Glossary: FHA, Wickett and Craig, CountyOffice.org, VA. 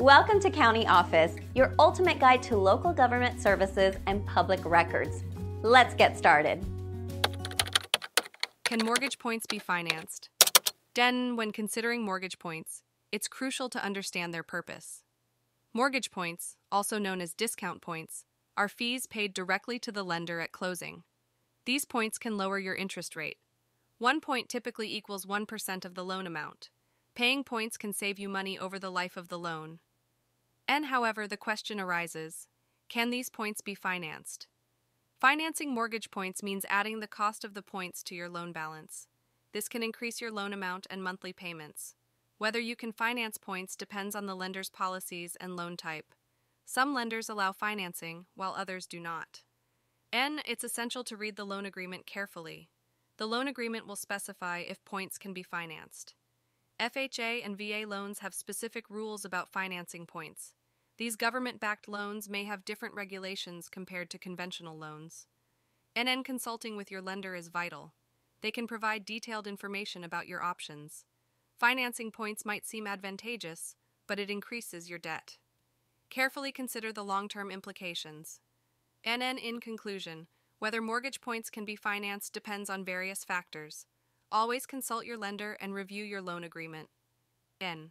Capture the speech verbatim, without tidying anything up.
Welcome to County Office, your ultimate guide to local government services and public records. Let's get started. Can mortgage points be financed? Then, when considering mortgage points, it's crucial to understand their purpose. Mortgage points, also known as discount points, are fees paid directly to the lender at closing. These points can lower your interest rate. One point typically equals one percent of the loan amount. Paying points can save you money over the life of the loan. And however, the question arises, can these points be financed? Financing mortgage points means adding the cost of the points to your loan balance. This can increase your loan amount and monthly payments. Whether you can finance points depends on the lender's policies and loan type. Some lenders allow financing, while others do not. And it's essential to read the loan agreement carefully. The loan agreement will specify if points can be financed. F H A and V A loans have specific rules about financing points. These government-backed loans may have different regulations compared to conventional loans. N N consulting with your lender is vital. They can provide detailed information about your options. Financing points might seem advantageous, but it increases your debt. Carefully consider the long-term implications. N N in conclusion, whether mortgage points can be financed depends on various factors. Always consult your lender and review your loan agreement. N.